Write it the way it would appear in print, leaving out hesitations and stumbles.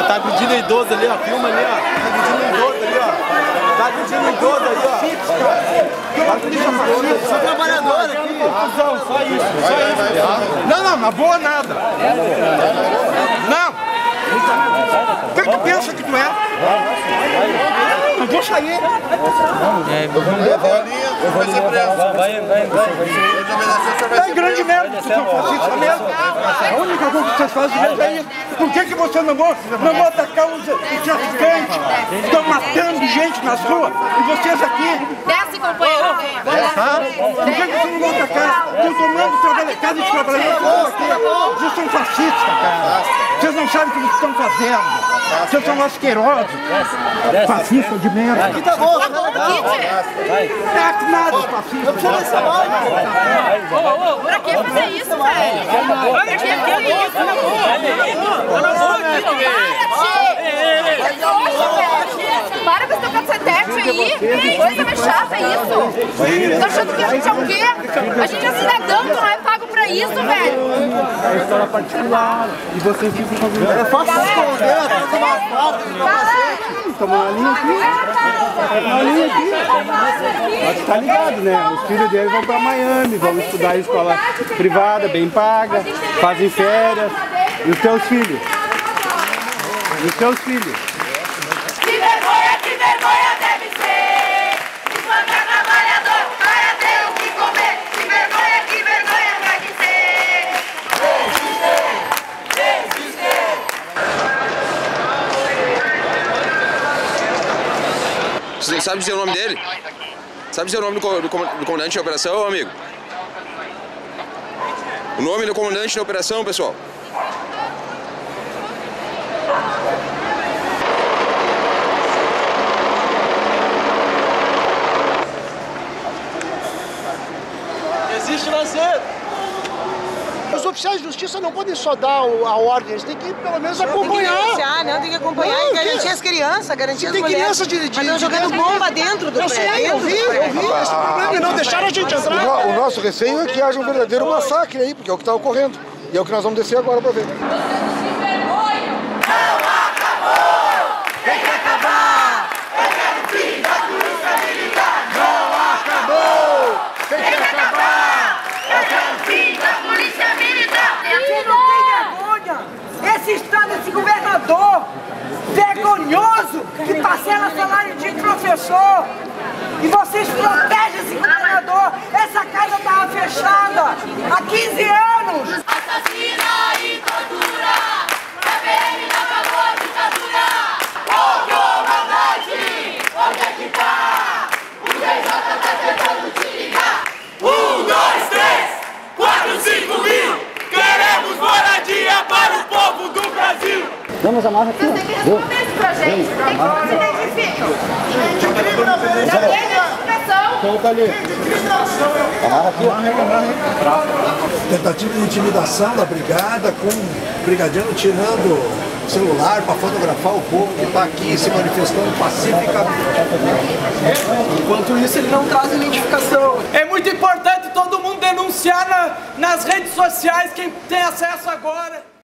Ó, tá dividindo em 12 ali, ó. Filma ali, ó. Tá dividindo em 12 ali, ó. Tá dividindo em 12 ali, ó. Só trabalhadora aqui. Só isso, só isso. Não, não, na boa nada. Não. Quem tu pensa que tu é? Não vou sair. Eu vou ser preso. Vai, é grande merda que vocês fazem isso mesmo. A única coisa que vocês fazem mesmo é isso. Por que você não vão atacar os traficantes? Estão matando gente nas ruas. E vocês aqui? Desce, companheiro. Por que vocês não vão atacar? Estão tomando casa de trabalhador aqui. Vocês são fascistas, cara. Vocês não sabem o que vocês estão fazendo. Vocês são asquerosos. Fascista de merda. Aqui tá bom. Pra que fazer isso, velho? Pra que fazer isso? Na boa. Na boa. Para com esse teu cacetete aí. Que coisa mais chata é isso? Tá achando que a gente é o quê? A gente é cidadão, tu não é pago pra isso, velho. É escola particular. E vocês ficam fazendo... É fácil esconder. Estamos na linha aqui. Na linha aqui. Mas tá ligado, né? Os filhos deles vão pra Miami, vão estudar em escola privada, bem paga, fazem férias. E os teus filhos? E os teus filhos? Que vergonha deve ser! O banca trabalhador para ter o que comer. Que vergonha vai dizer! Você sabe dizer o nome dele? Sabe dizer o nome do comandante da operação, amigo? O nome do comandante da operação, pessoal? Existe lazer! Os oficiais de justiça não podem só dar a ordem, eles têm que pelo menos acompanhar. Tem que denunciar, né? Tem que acompanhar e garantir as crianças, garantir as mulheres. Tem criança de jogando bomba dentro do prédio. Eu vi esse problema e não deixaram a gente entrar. O nosso receio é que haja um verdadeiro massacre aí, porque é o que está ocorrendo. E é o que nós vamos descer agora para ver. Vocês se vergonham! Não acabou! Tem que acabar! Eu quero o fim da polícia militar! Não acabou! Tem que acabar! Eu quero o fim da polícia militar! Esse governador vergonhoso que parcela salário de professor e vocês protegem esse governador. Essa casa estava fechada há 15 anos. Assassina e tortura, a PM acabou a ditadura. Ô comandante, onde é que tá? O PJ tá tentando te ligar. 1, 2, 3, 4, 5 mil. Queremos moradia para o povo do Brasil! Vamos amar aqui. Você tem que responder isso pra gente. Você tem que identificar. Já tem identificação. Solta ali. Amarra aqui. Tentativa de intimidação da brigada com o brigadiano tirando celular para fotografar o povo que está aqui se manifestando pacificamente. Enquanto isso, ele não traz identificação. É muito importante todo mundo denunciar nas redes sociais quem tem acesso agora.